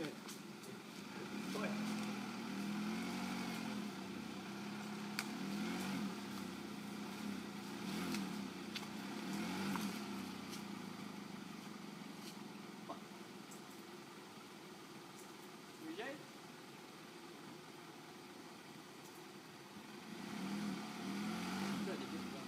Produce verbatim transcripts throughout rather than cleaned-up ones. Ой. Ой. Уезжай. Да, иди сюда.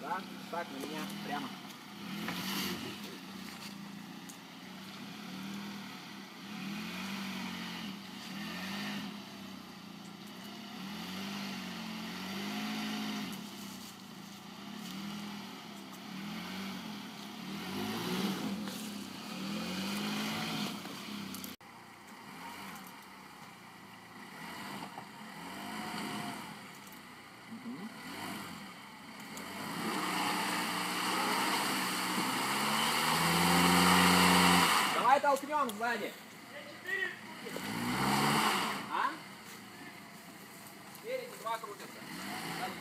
Так, так, на меня прямо. Толкнем сзади. А? Спереди два крутятся. Сзади.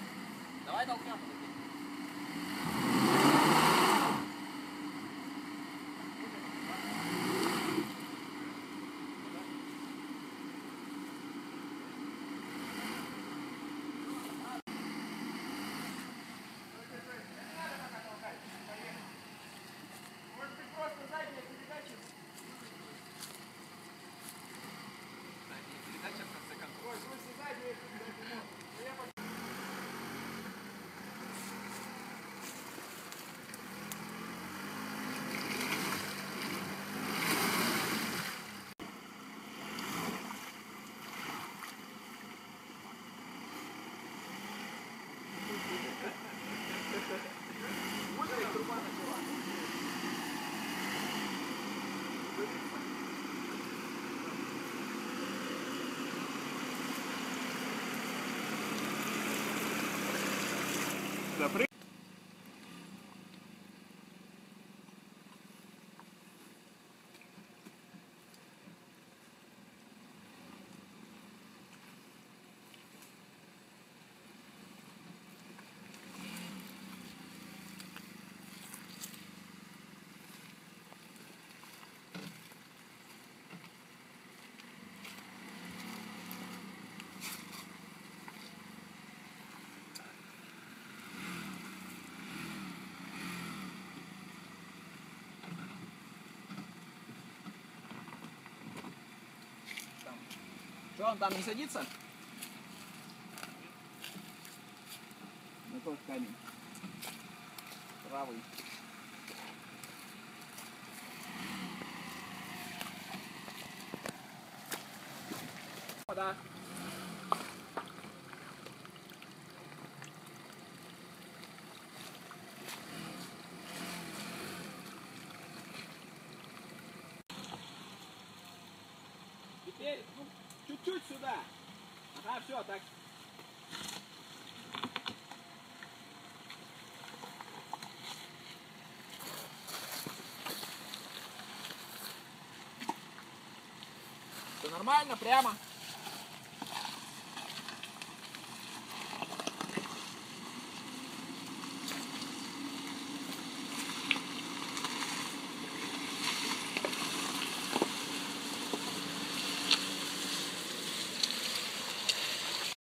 Давай толкнем. Запрыг. Что, он там не садится? Ну тот камень. Правый. Да. Теперь, ну, чуть-чуть сюда. Ага, все, так. Все нормально, прямо.